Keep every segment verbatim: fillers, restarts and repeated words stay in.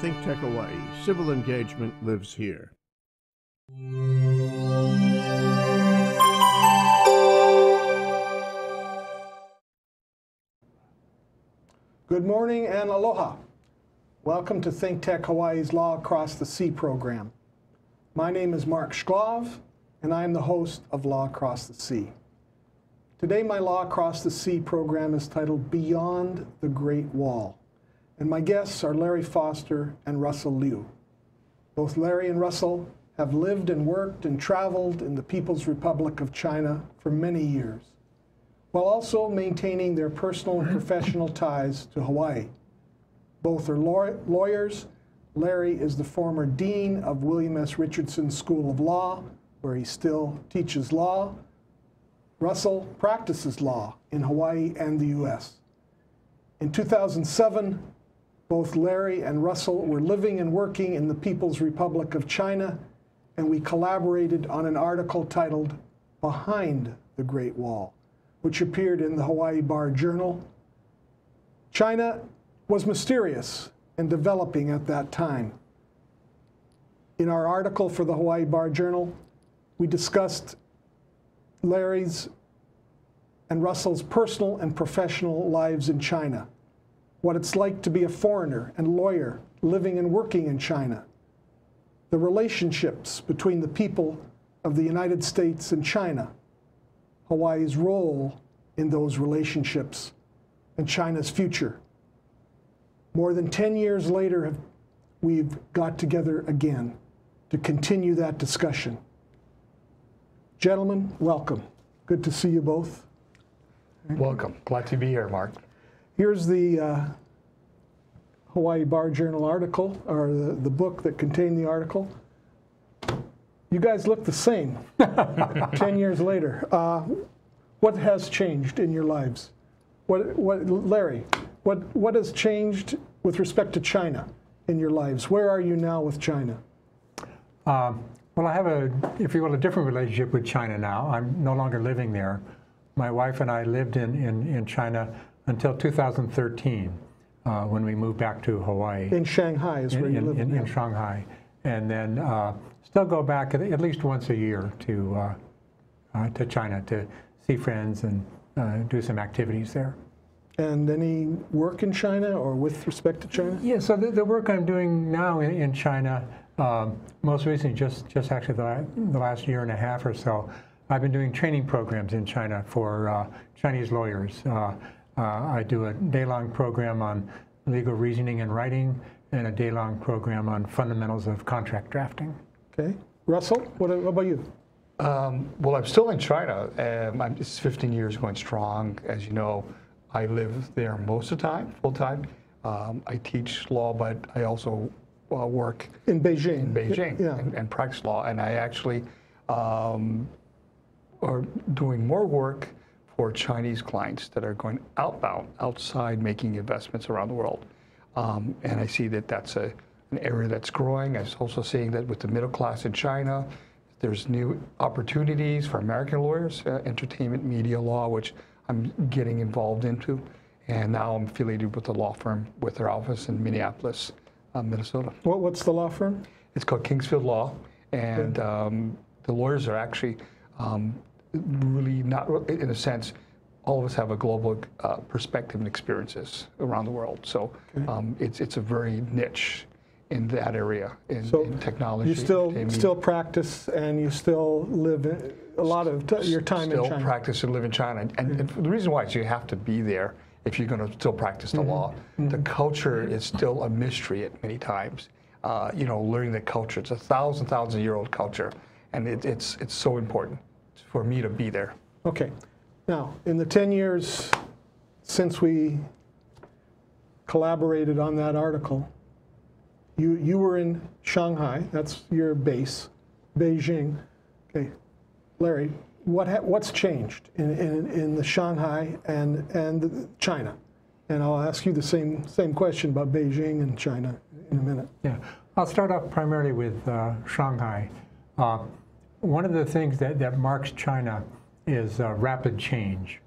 Think Tech Hawaii, civil engagement lives here. Good morning and aloha. Welcome to Think Tech Hawaii's Law Across the Sea program. My name is Mark Shklov, and I am the host of Law Across the Sea. Today, my Law Across the Sea program is titled Beyond the Great Wall, and my guests are Larry Foster and Russell Liu. Both Larry and Russell have lived and worked and traveled in the People's Republic of China for many years, while also maintaining their personal and professional ties to Hawaii. Both are law lawyers. Larry is the former dean of William S. Richardson School of Law, where he still teaches law. Russell practices law in Hawaii and the U S. In two thousand seven, both Larry and Russell were living and working in the People's Republic of China, and we collaborated on an article titled Behind the Great Wall, which appeared in the Hawaii Bar Journal. China was mysterious and developing at that time. In our article for the Hawaii Bar Journal, we discussed Larry's and Russell's personal and professional lives in China, what it's like to be a foreigner and lawyer living and working in China, the relationships between the people of the United States and China, Hawaii's role in those relationships, and China's future. More than ten years later, we've got together again to continue that discussion. Gentlemen, welcome. Good to see you both. Welcome. Glad to be here, Mark. Here's the uh, Hawaii Bar Journal article, or the, the book that contained the article. You guys look the same ten years later. Uh, what has changed in your lives? What, what, Larry, what, what has changed with respect to China in your lives? Where are you now with China? Um, well, I have a, if you will, a different relationship with China now. I'm no longer living there. My wife and I lived in, in, in China until two thousand thirteen uh, when we moved back to Hawaii. In Shanghai is in, where you in, live in, in Shanghai. And then uh, still go back at, at least once a year to uh, uh, to China to see friends and uh, do some activities there. And any work in China or with respect to China? Yeah, so the, the work I'm doing now in, in China, um, most recently, just, just actually the, the last year and a half or so, I've been doing training programs in China for uh, Chinese lawyers. Uh, uh, I do a day-long program on legal reasoning and writing, and a day-long program on fundamentals of contract drafting. Okay. Russell, what, what about you? Um, well, I'm still in China. Um, I'm, it's fifteen years going strong. As you know, I live there most of the time, full-time. Um, I teach law, but I also uh, work in Beijing, in Beijing yeah. and, and practice law. And I actually um, are doing more work for Chinese clients that are going outbound, outside making investments around the world. Um, and I see that that's a, an area that's growing. I'm also seeing that with the middle class in China, there's new opportunities for American lawyers, uh, entertainment, media law, which I'm getting involved into. And now I'm affiliated with a law firm with their office in Minneapolis, uh, Minnesota. What, what's the law firm? It's called Kingsfield Law. And okay. um, the lawyers are actually um, really not, in a sense, all of us have a global uh, perspective and experiences around the world. So okay. um, it's, it's a very niche in that area, in, so in technology. You still, still practice and you still live in, a lot of t your time in China. Still practice and live in China. And, and, and the reason why is you have to be there if you're going to still practice the mm-hmm. law. Mm-hmm. The culture is still a mystery at many times. Uh, you know, learning the culture. It's a thousand, thousand year old culture. And it, it's, it's so important for me to be there. Okay. Now, in the ten years since we collaborated on that article, you, you were in Shanghai. That's your base, Beijing. Okay, Larry, what ha what's changed in, in, in the Shanghai and, and China? And I'll ask you the same, same question about Beijing and China in a minute. Yeah, I'll start off primarily with uh, Shanghai. Uh, one of the things that, that marks China is uh, rapid change.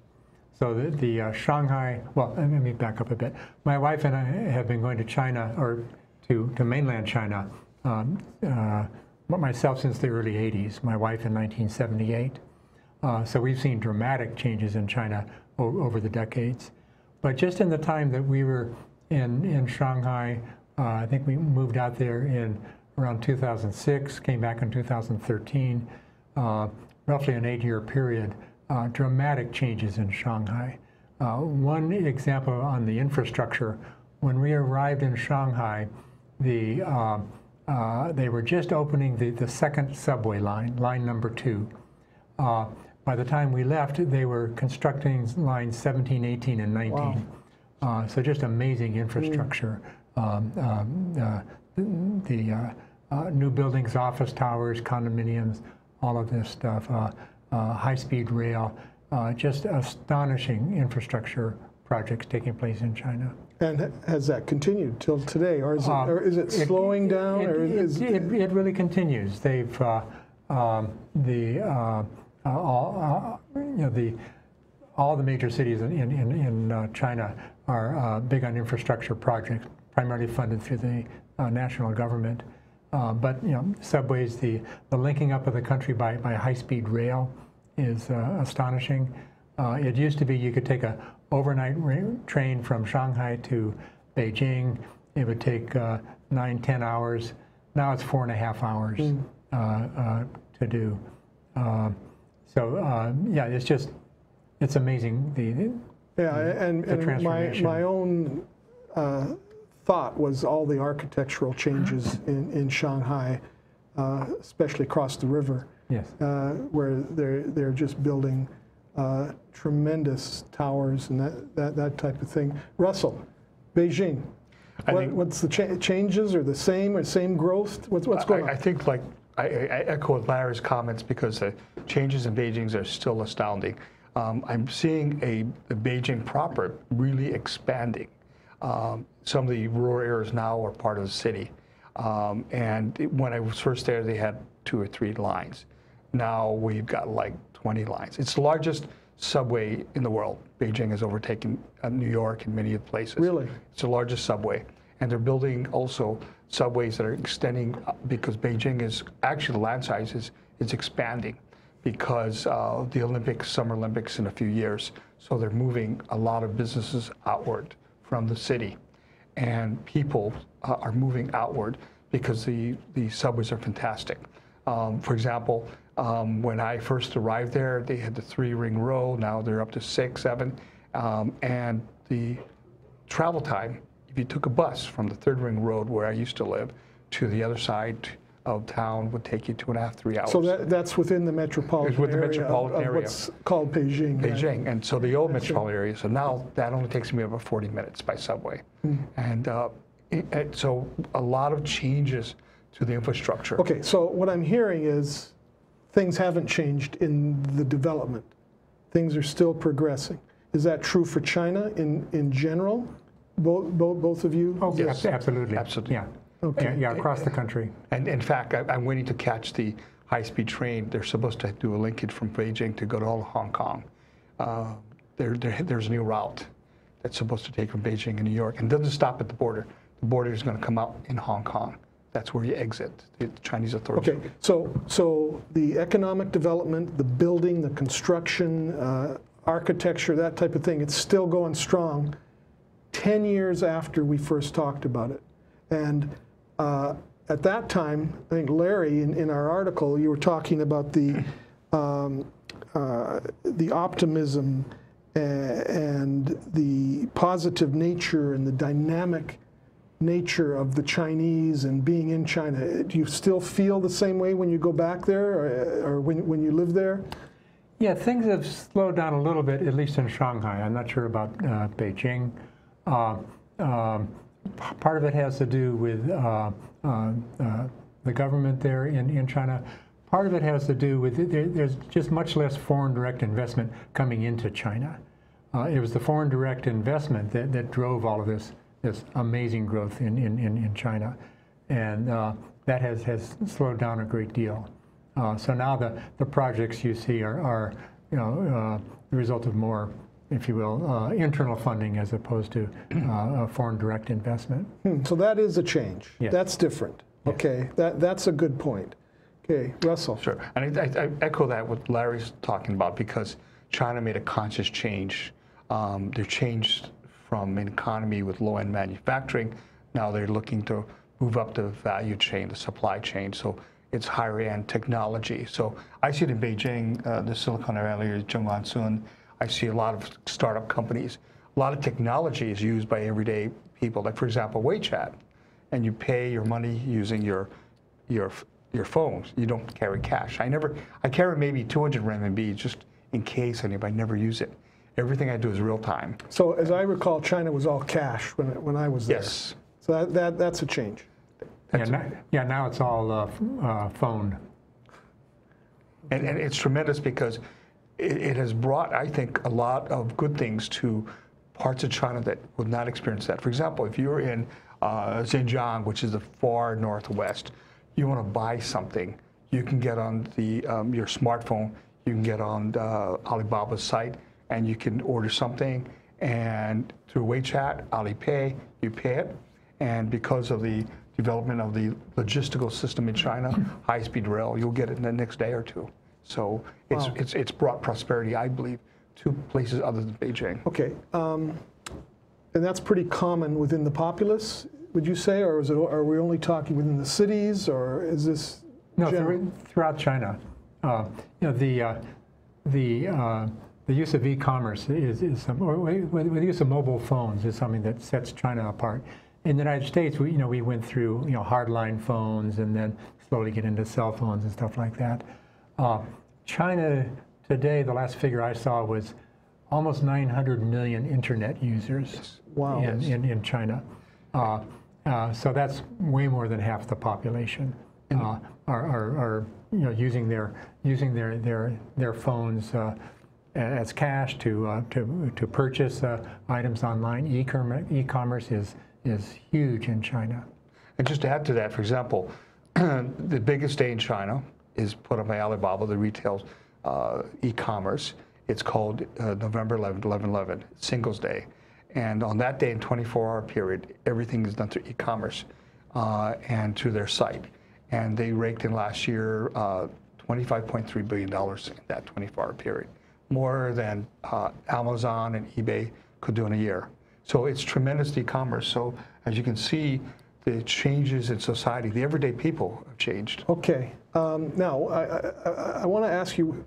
So the, the uh, Shanghai, well, let me back up a bit. My wife and I have been going to China, or to, to mainland China, um, uh, myself since the early eighties, my wife in nineteen seventy-eight. Uh, so we've seen dramatic changes in China o over the decades. But just in the time that we were in, in Shanghai, uh, I think we moved out there in around two thousand six, came back in two thousand thirteen, uh, roughly an eight-year period, uh, dramatic changes in Shanghai. Uh, one example on the infrastructure, when we arrived in Shanghai, the, uh, uh, they were just opening the, the second subway line, line number two. Uh, by the time we left, they were constructing lines seventeen, eighteen, and nineteen. Wow. Uh, so just amazing infrastructure. Mm. Um, uh, the uh, uh, new buildings, office towers, condominiums, all of this stuff, uh, uh, high-speed rail, uh, just astonishing infrastructure projects taking place in China. And has that continued till today, or is it, uh, or is it slowing it, down? It, or is, it, it, it really continues. They've uh, um, the uh, uh, all uh, you know the all the major cities in in, in uh, China are uh, big on infrastructure projects, primarily funded through the Uh, national government, uh, but you know, subways, the the linking up of the country by by high-speed rail is uh, astonishing. Uh, it used to be you could take a overnight train from Shanghai to Beijing. It would take uh, nine, ten hours. Now it's four and a half hours mm. uh, uh, to do. Uh, so uh, yeah, it's just it's amazing the, the yeah, the, and, the and transformation. My my own. Uh, thought was all the architectural changes in, in Shanghai, uh, especially across the river, yes. uh, where they're, they're just building uh, tremendous towers and that, that, that type of thing. Russell, Beijing, what, what's the cha changes or the same or same growth? What's, what's going I, on? I think like, I, I echo Larry's comments because the changes in Beijing are still astounding. Um, I'm seeing a, a Beijing proper really expanding. Um, some of the rural areas now are part of the city. Um, and it, when I was first there, they had two or three lines. Now we've got like twenty lines. It's the largest subway in the world. Beijing has overtaken uh, New York and many places. Really? It's the largest subway. And they're building also subways that are extending because Beijing is actually land size is, is expanding because of uh, the Olympics, Summer Olympics in a few years. So they're moving a lot of businesses outward from the city, and people uh, are moving outward because the, the subways are fantastic. Um, for example, um, when I first arrived there, they had the three-ring row. Now they're up to six, seven. Um, and the travel time, if you took a bus from the third-ring road where I used to live to the other side of town would take you two and a half, three hours. So that, that's within the metropolitan within area, metropolitan of, of area. What's called Beijing. Beijing, right? And so the old that's metropolitan area. So now that only takes me about forty minutes by subway. Mm. And, uh, it, and so a lot of changes to the infrastructure. Okay, so what I'm hearing is things haven't changed in the development. Things are still progressing. Is that true for China in, in general? Both, both, both of you? Oh, yes, absolutely. Absolutely. Yeah. Okay. And, yeah, across the country. And in fact, I, I'm waiting to catch the high-speed train. They're supposed to do a linkage from Beijing to go to all of Hong Kong. Uh, there, there, there's a new route that's supposed to take from Beijing and New York, and doesn't stop at the border. The border is going to come out in Hong Kong. That's where you exit the Chinese authorities. Okay. So, so the economic development, the building, the construction, uh, architecture, that type of thing, it's still going strong. Ten years after we first talked about it, and Uh, at that time, I think Larry, in, in our article, you were talking about the um, uh, the optimism and the positive nature and the dynamic nature of the Chinese and being in China. Do you still feel the same way when you go back there, or, or when when you live there? Yeah, things have slowed down a little bit, at least in Shanghai. I'm not sure about uh, Beijing. Uh, um, Part of it has to do with uh, uh, uh, the government there in, in China. Part of it has to do with there, there's just much less foreign direct investment coming into China. Uh, it was the foreign direct investment that, that drove all of this this amazing growth in, in, in China. And uh, that has, has slowed down a great deal. Uh, so now the, the projects you see are, are you know, uh, the result of more if you will, uh, internal funding as opposed to uh, foreign direct investment. Hmm. So that is a change. Yes. That's different. Yes. Okay, that, that's a good point. Okay, Russell. Sure, and I, I, I echo that what Larry's talking about, because China made a conscious change. Um, they changed from an economy with low-end manufacturing. Now they're looking to move up the value chain, the supply chain. So it's higher-end technology. So I see it in Beijing, uh, the Silicon Valley, Zhongguancun. I see a lot of startup companies. A lot of technology is used by everyday people. Like, for example, WeChat, and you pay your money using your your your phones. You don't carry cash. I never. I carry maybe two hundred renminbi just in case, anybody. I never use it. Everything I do is real time. So, as I recall, China was all cash when when I was there. Yes. So that, that that's a change. That's yeah, a, now, yeah. Now it's all uh, uh, phone. And, and it's tremendous because it, it has brought, I think, a lot of good things to parts of China that would not experience that. For example, if you're in uh, Xinjiang, which is the far northwest, you want to buy something, you can get on the um, your smartphone, you can get on the Alibaba's site, and you can order something, and through WeChat, Alipay, you pay it. And because of the development of the logistical system in China, high-speed rail, you'll get it in the next day or two. So it's, wow. it's, it's brought prosperity, I believe, to places other than Beijing. Okay, um, and that's pretty common within the populace, would you say? Or is it, are we only talking within the cities, or is this No, general? Throughout China. Uh, you know, the, uh, the, uh, the use of e-commerce is, is um, or with the use of mobile phones is something that sets China apart. In the United States, we, you know, we went through, you know, hardline phones and then slowly get into cell phones and stuff like that. Uh, China today, the last figure I saw was almost nine hundred million internet users wow. in, in, in China. Uh, uh, so that's way more than half the population uh, are, are, are, you know, using their using their their their phones uh, as cash to uh, to to purchase uh, items online. E-commerce is is huge in China. And just to add to that, for example, the biggest day in China is put up by Alibaba, the retail uh, e-commerce. It's called uh, November eleventh, eleven eleven, Singles Day. And on that day, in twenty-four hour period, everything is done through e-commerce uh, and to their site. And they raked in last year uh, twenty-five point three billion dollars in that twenty-four hour period, more than uh, Amazon and eBay could do in a year. So it's tremendous e-commerce. So as you can see, the changes in society, the everyday people have changed. Okay. Um, now, I, I, I want to ask you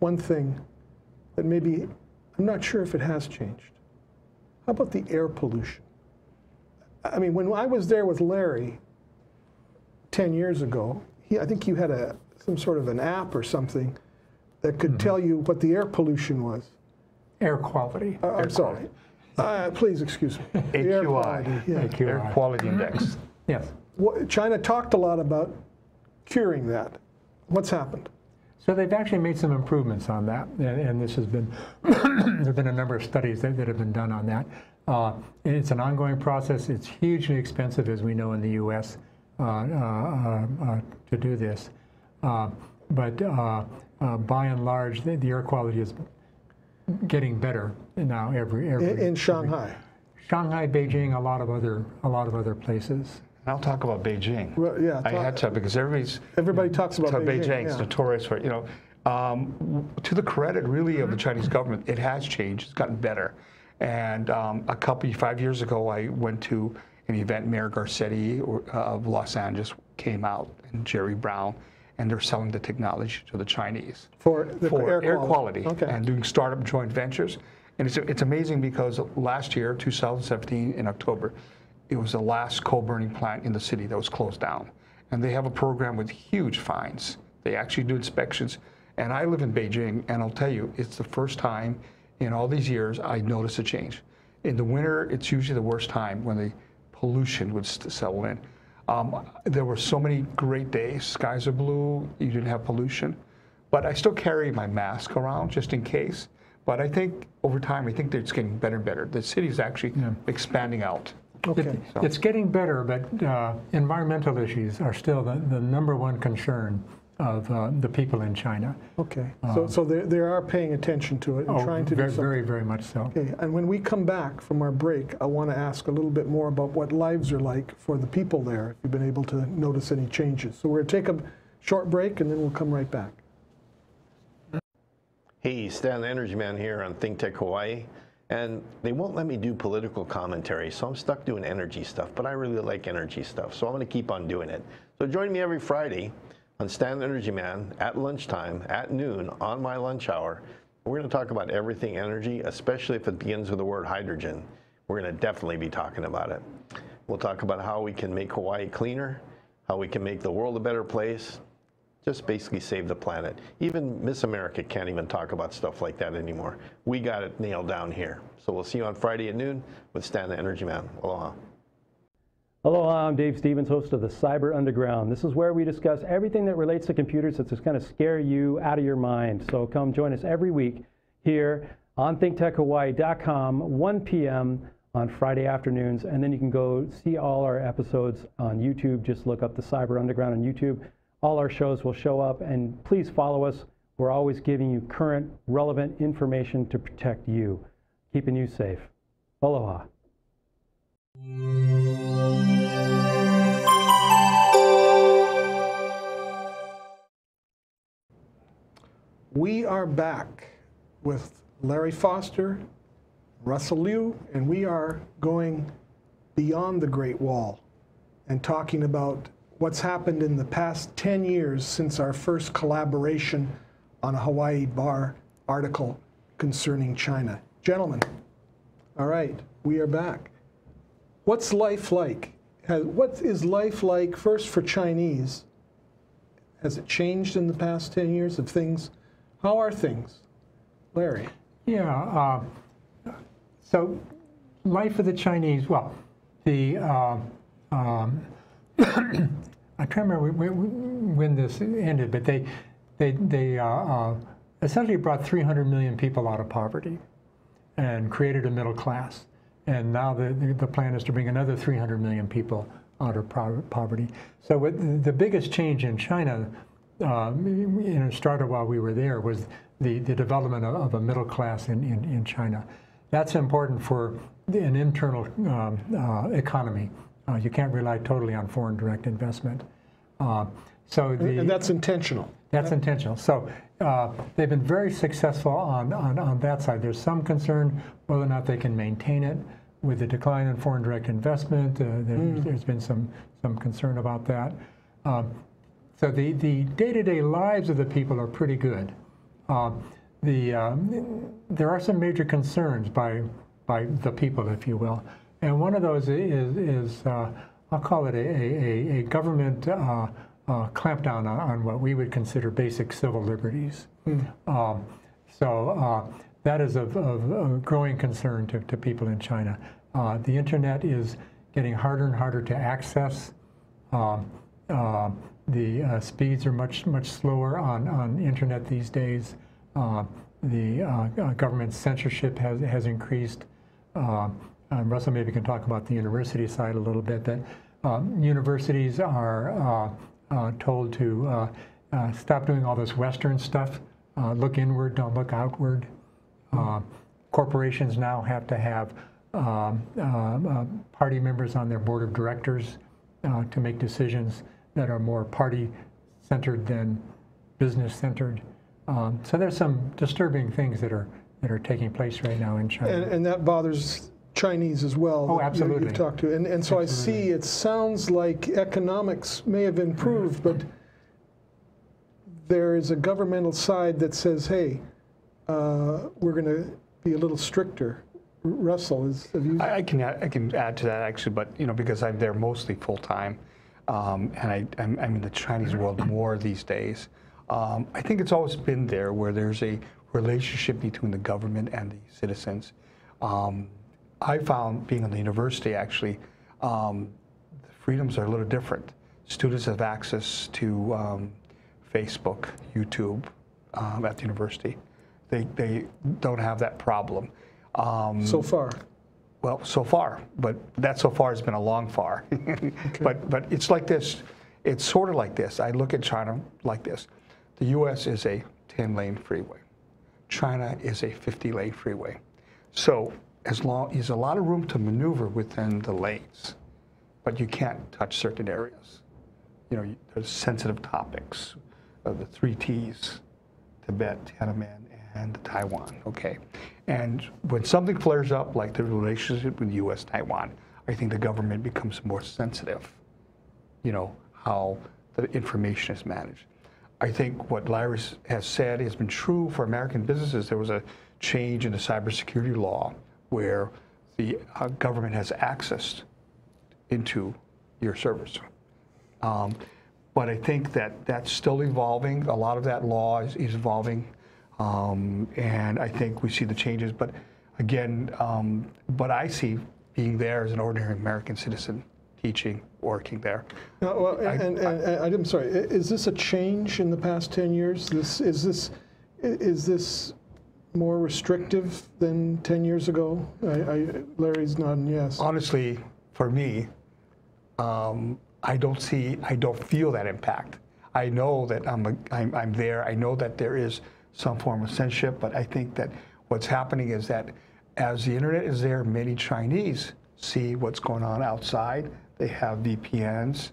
one thing that maybe, I'm not sure if it has changed. How about the air pollution? I mean, when I was there with Larry ten years ago, he, I think you had a, some sort of an app or something that could mm-hmm. tell you what the air pollution was. Air quality. Uh, air I'm sorry. Quality. Uh, please excuse me. A Q I, air quality, yeah. A Q I. Air quality index. Yes. Well, China talked a lot about curing that. What's happened? So they've actually made some improvements on that, and, and this has been there have been a number of studies that, that have been done on that. Uh, it's an ongoing process. It's hugely expensive, as we know in the U S, uh, uh, uh, uh, to do this. Uh, but uh, uh, by and large, the, the air quality is getting better now every every in, in Shanghai, every, Shanghai, Beijing, a lot of other a lot of other places. And I'll talk about Beijing. Well, yeah, I had to because everybody's everybody talks about Beijing. Beijing's yeah. notorious for, you know. Um, to the credit, really, of the Chinese government, it has changed. It's gotten better. And um, a couple five years ago, I went to an event. Mayor Garcetti of Los Angeles came out, and Jerry Brown. And they're selling the technology to the Chinese for, the for air, air quality, quality okay. and doing startup joint ventures. And it's, it's amazing because last year, two thousand seventeen, in October, it was the last coal-burning plant in the city that was closed down. And they have a program with huge fines. They actually do inspections. And I live in Beijing, and I'll tell you, it's the first time in all these years I noticed a change. In the winter, it's usually the worst time when the pollution would settle in. Um, there were so many great days. Skies are blue. You didn't have pollution. But I still carry my mask around just in case. But I think over time, I think that it's getting better and better. The city is actually yeah. expanding out. Okay. It, so. It's getting better, but uh, environmental issues are still the, the number one concern of uh, the people in China. Okay, um, so, so they, they are paying attention to it and oh, trying to very, do something. very, very much so. Okay, and when we come back from our break, I want to ask a little bit more about what lives are like for the people there, if you've been able to notice any changes. So we're going to take a short break and then we'll come right back. Hey, Stan, the Energy Man here on Think Tech Hawaii. And they won't let me do political commentary, so I'm stuck doing energy stuff, but I really like energy stuff, so I'm going to keep on doing it. So join me every Friday on Stan the Energy Man at lunchtime, at noon, on my lunch hour. We're going to talk about everything energy, especially if it begins with the word hydrogen. We're going to definitely be talking about it. We'll talk about how we can make Hawaii cleaner, how we can make the world a better place, just basically save the planet. Even Miss America can't even talk about stuff like that anymore. We got it nailed down here. So we'll see you on Friday at noon with Stan the Energy Man. Aloha. Aloha, I'm Dave Stevens, host of the Cyber Underground. This is where we discuss everything that relates to computers that's just gonna scare you out of your mind. So come join us every week here on think tech hawaii dot com, one p m on Friday afternoons, and then you can go see all our episodes on YouTube. Just look up the Cyber Underground on YouTube. All our shows will show up, and please follow us. We're always giving you current, relevant information to protect you, keeping you safe. Aloha. We are back with Larry Foster, Russell Liu, and we are going beyond the Great Wall and talking about what's happened in the past ten years since our first collaboration on a Hawaii Bar article concerning China. Gentlemen, all right, we are back. What's life like? What is life like, first for Chinese? Has it changed in the past ten years of things? How are things? Larry? Yeah, uh, so life of the Chinese, well, the, uh, um, I can't remember when this ended, but they, they, they uh, uh, essentially brought three hundred million people out of poverty and created a middle class. And now the, the plan is to bring another three hundred million people out of poverty. So what, the biggest change in China, uh, and it started while we were there, was the, the development of, of a middle class in, in, in China. That's important for an internal um, uh, economy. Uh, you can't rely totally on foreign direct investment. Uh, so the, and that's intentional. That's that, intentional. So uh, they've been very successful on, on, on that side. There's some concern whether or not they can maintain it. With the decline in foreign direct investment, uh, there, mm. there's been some, some concern about that. Uh, so the day-to-day lives of the people are pretty good. Uh, the, uh, there are some major concerns by, by the people, if you will. And one of those is, is uh, I'll call it a, a, a government uh, uh, clampdown on, on what we would consider basic civil liberties. Mm. Um, so uh, that is of, of, of growing concern to, to people in China. Uh, the internet is getting harder and harder to access. Uh, uh, the uh, speeds are much, much slower on, on internet these days. Uh, the uh, government censorship has, has increased. Uh, Um, Russell, maybe we can talk about the university side a little bit, that um, universities are uh, uh, told to uh, uh, stop doing all this Western stuff, uh, look inward, don't look outward. Uh, corporations now have to have um, uh, uh, party members on their board of directors uh, to make decisions that are more party-centered than business-centered. Um, so there's some disturbing things that are, that are taking place right now in China. And, and that bothers Chinese as well. Oh, absolutely. You've talked to, and and so absolutely. I see. It sounds like economics may have improved, but there is a governmental side that says, "Hey, uh, we're going to be a little stricter." Russell, is have you? I, I can I can add to that actually, but you know, because I'm there mostly full time, um, and I I'm, I'm in the Chinese world more these days. Um, I think it's always been there, where there's a relationship between the government and the citizens. Um, I found, being in the university actually, um, the freedoms are a little different. Students have access to um, Facebook, YouTube um, at the university. They, they don't have that problem. Um, so far? Well, so far, but that so far has been a long far. Okay. But, but it's like this, It's sort of like this. I look at China like this. The U S is a ten lane freeway. China is a fifty lane freeway. So as long there's a lot of room to maneuver within the lanes, but you can't touch certain areas. You know, there's sensitive topics of the three T's, Tibet, Tiananmen, and Taiwan, okay? And when something flares up, like the relationship with U S Taiwan, I think the government becomes more sensitive, you know, how the information is managed. I think what Larry has said has been true for American businesses. There was a change in the cybersecurity law where the uh, government has access into your servers. Um, but I think that that's still evolving. A lot of that law is, is evolving. Um, and I think we see the changes. But again, um, what I see being there as an ordinary American citizen, teaching, working there. No, well, I, and, and, I, and I'm sorry, is this a change in the past ten years? This, is, this, is this more restrictive than ten years ago? I, I, Larry's nodding yes. Honestly, for me, um, I don't see, I don't feel that impact. I know that I'm, a, I'm, I'm there. I know that there is some form of censorship, but I think that what's happening is that as the internet is there, many Chinese see what's going on outside. They have V P Ns,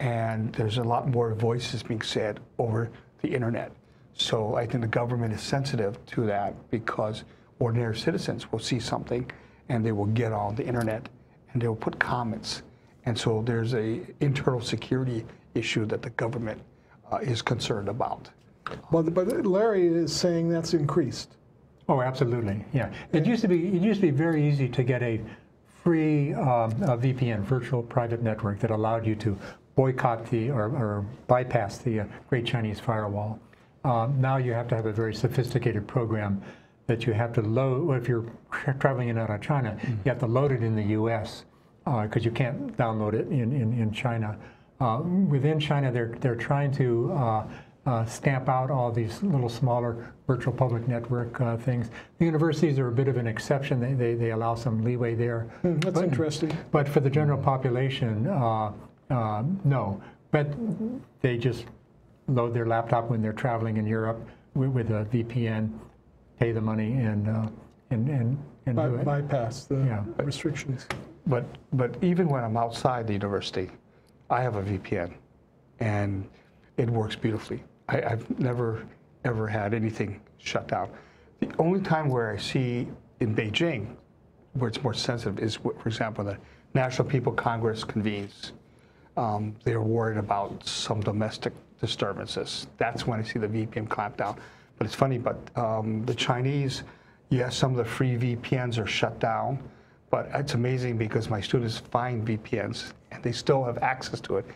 and there's a lot more voices being said over the internet. So I think the government is sensitive to that because ordinary citizens will see something, and they will get on the internet, and they will put comments. And so there's a internal security issue that the government uh, is concerned about. But, but Larry is saying that's increased. Oh, absolutely, yeah. It used to be, it used to be very easy to get a free um, a V P N, virtual private network, that allowed you to boycott the or, or bypass the uh, Great Chinese Firewall. Um, now you have to have a very sophisticated program that you have to load. If you're traveling in and out of China, mm-hmm. you have to load it in the U S because uh, you can't download it in in, in China. Uh, within China, they're they're trying to Uh, Uh, stamp out all these little smaller virtual public network uh, things. The universities are a bit of an exception. They, they, they allow some leeway there. Mm, that's but, interesting. But for the general population, uh, uh, no. But they just load their laptop when they're traveling in Europe with, with a V P N, pay the money, and uh, and, and, and By, do it. Bypass the yeah. restrictions. But, but even when I'm outside the university, I have a V P N, and it works beautifully. I, I've never, ever had anything shut down. The only time where I see in Beijing where it's more sensitive is, for example, the National People's Congress convenes. Um, they're worried about some domestic disturbances. That's when I see the V P N clampdown. But it's funny, but um, the Chinese, yes, some of the free V P Ns are shut down, but it's amazing because my students find V P Ns and they still have access to it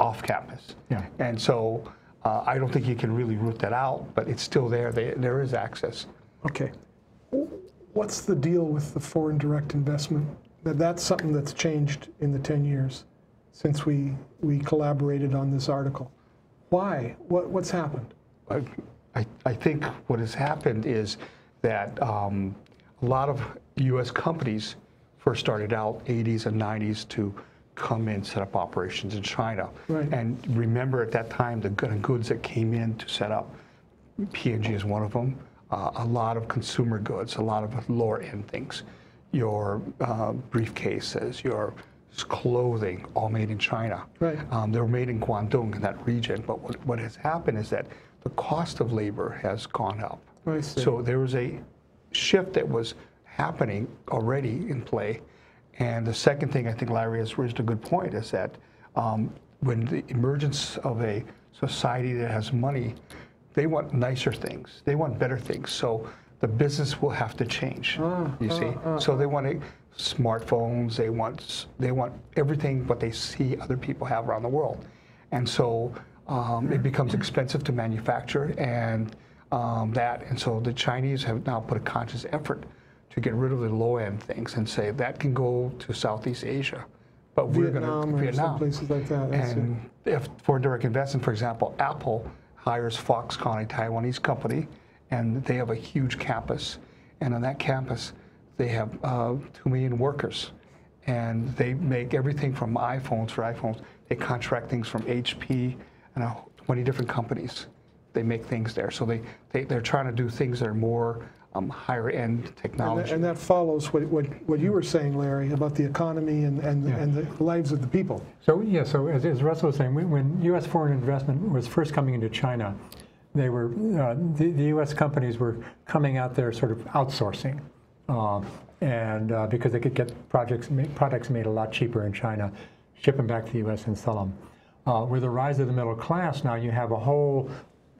off campus. Yeah. And so, Uh, I don't think you can really root that out, but it's still there. They, there is access. Okay. What's the deal with the foreign direct investment? That, that's something that's changed in the ten years since we, we collaborated on this article. Why? What, what's happened? I, I, I think what has happened is that um, a lot of U S companies first started out eighties and nineties to come in, set up operations in China. Right. And remember at that time, the goods that came in to set up, P and G is one of them, uh, a lot of consumer goods, a lot of lower end things, your uh, briefcases, your clothing, all made in China. Right. Um, they were made in Guangdong in that region, but what, what has happened is that the cost of labor has gone up. Right. So there was a shift that was happening already in play. And the second thing I think Larry has raised a good point is that um, when the emergence of a society that has money, they want nicer things. They want better things. So the business will have to change. Uh, you uh, see, uh, so they want a, smartphones. They want they want everything what they see other people have around the world, and so um, it becomes expensive to manufacture and um, that. And so the Chinese have now put a conscious effort to get rid of the low-end things and say that can go to Southeast Asia, but we're going to Vietnam, places like that. And if foreign direct investment, for example, Apple hires Foxconn, a Taiwanese company, and they have a huge campus, and on that campus they have uh, two million workers, and they make everything from iPhones for iPhones. They contract things from H P and twenty different companies. They make things there. So they, they, they're trying to do things that are more um, higher-end technology. And that, and that follows what, what, what you were saying, Larry, about the economy and, and, yeah. and the lives of the people. So, yeah, so as, as Russell was saying, when U S foreign investment was first coming into China, they were, uh, the, the U S companies were coming out there sort of outsourcing. Um, and uh, because they could get projects, make products made a lot cheaper in China, ship them back to the U S and sell them. Uh, with the rise of the middle class now, you have a whole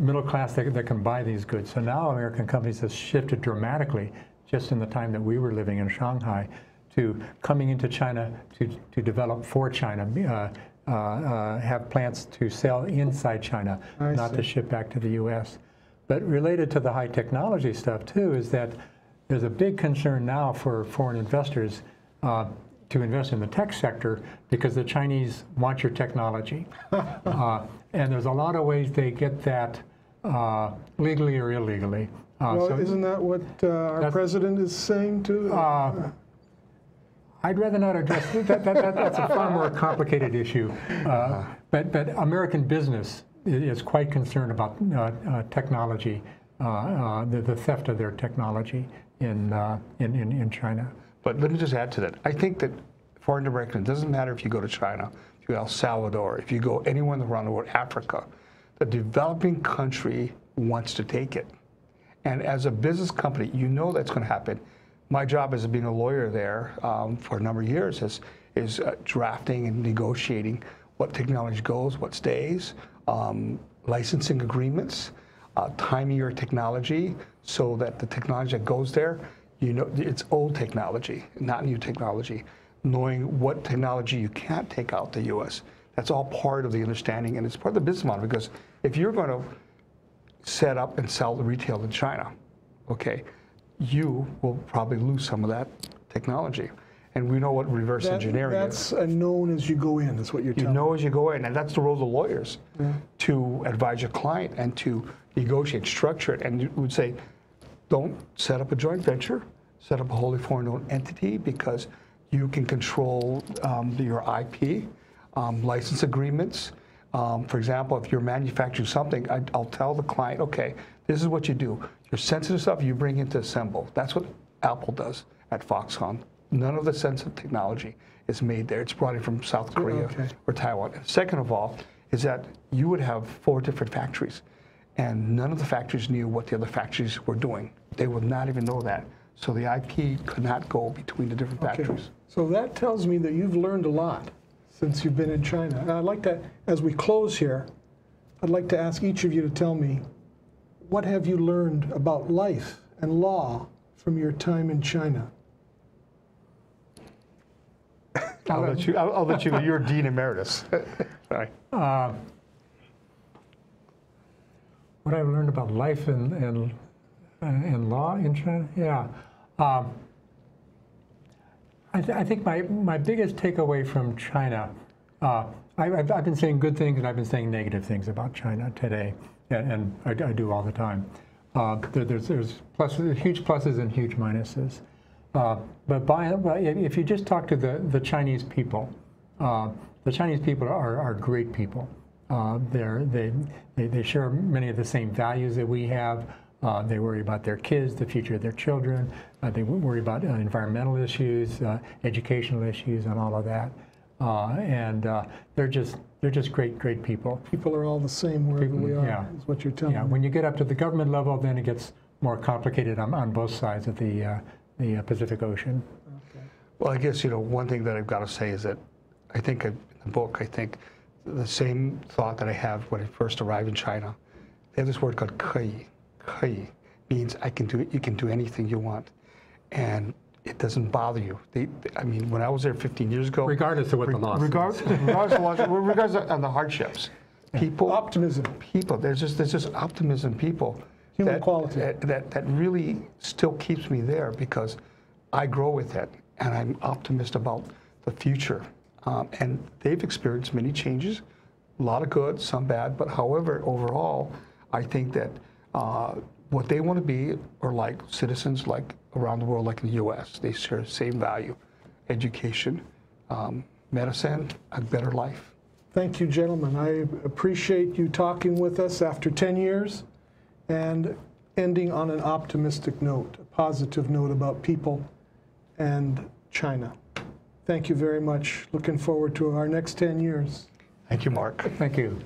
middle class that, that can buy these goods. So now American companies have shifted dramatically, just in the time that we were living in Shanghai, to coming into China to, to develop for China, uh, uh, uh, have plants to sell inside China, I not see. to ship back to the U S. But related to the high technology stuff, too, is that there's a big concern now for foreign investors uh, to invest in the tech sector because the Chinese want your technology. uh, and there's a lot of ways they get that uh, legally or illegally. Uh, well, so isn't that what uh, our president is saying, too? Uh, I'd rather not address that, that, that. That's a far more complicated issue. Uh, but, but American business is quite concerned about uh, uh, technology, uh, uh, the, the theft of their technology. In, uh, in, in, in China. But let me just add to that. I think that foreign direct, it doesn't matter if you go to China, if you go to El Salvador, if you go anywhere around the world, Africa, the developing country wants to take it. And as a business company, you know that's going to happen. My job as being a lawyer there um, for a number of years is, is uh, drafting and negotiating what technology goes, what stays, um, licensing agreements, Uh, timing your technology so that the technology that goes there, you know, it's old technology, not new technology. Knowing what technology you can't take out the U S, that's all part of the understanding, and it's part of the business model, because if you're going to set up and sell the retail in China, okay, you will probably lose some of that technology. And we know what reverse that, engineering that's is. That's known as you go in, that's what you're telling You know me. as you go in, and that's the role of the lawyers, yeah. to advise your client and to negotiate, structure it, and you would say, don't set up a joint venture, set up a wholly foreign-owned entity, because you can control um, your I P, um, license agreements. Um, for example, if you're manufacturing something, I, I'll tell the client, okay, this is what you do. Your sensitive stuff you bring into assemble. That's what Apple does at Foxconn. None of the sensitive technology is made there. It's brought in from South Korea okay. or Taiwan. Second of all, is that you would have four different factories. And none of the factories knew what the other factories were doing. They would not even know that. So the I P could not go between the different okay. factories. So that tells me that you've learned a lot since you've been in China. And I'd like to, as we close here, I'd like to ask each of you to tell me, what have you learned about life and law from your time in China? I'll let you, I'll, I'll let you, you're Dean Emeritus. Sorry. Uh, What I've learned about life and, and, and law in China? Yeah. Um, I, th I think my, my biggest takeaway from China, uh, I, I've, I've been saying good things and I've been saying negative things about China today, and, and I, I do all the time. Uh, there, there's there's pluses, huge pluses and huge minuses. Uh, but by, if you just talk to the, the Chinese people, uh, the Chinese people are, are great people. Uh, they, they, they share many of the same values that we have. Uh, they worry about their kids, the future of their children. Uh, they worry about uh, environmental issues, uh, educational issues, and all of that. Uh, and uh, they're just they're just great, great people. People are all the same wherever we are, yeah. is what you're telling yeah. me. When you get up to the government level, then it gets more complicated on, on both sides of the, uh, the uh, Pacific Ocean. Okay. Well, I guess, you know, one thing that I've got to say is that I think in the book, I think, the same thought that I have when I first arrived in China. They have this word called "可以." "可以" means I can do it. You can do anything you want, and it doesn't bother you. They, they, I mean, when I was there fifteen years ago, regardless of what re the loss, regard, is. regardless of loss, regardless of, and the hardships, people, optimism, people. There's just there's just optimism, people, human that, quality that, that that really still keeps me there because I grow with it, and I'm optimistic about the future. Um, and they've experienced many changes, a lot of good, some bad, but however, overall, I think that uh, what they want to be are like citizens like around the world, like in the U S They share the same value education, um, medicine, a better life. Thank you, gentlemen. I appreciate you talking with us after ten years and ending on an optimistic note, a positive note about people and China. Thank you very much. Looking forward to our next ten years. Thank you, Mark. Thank you.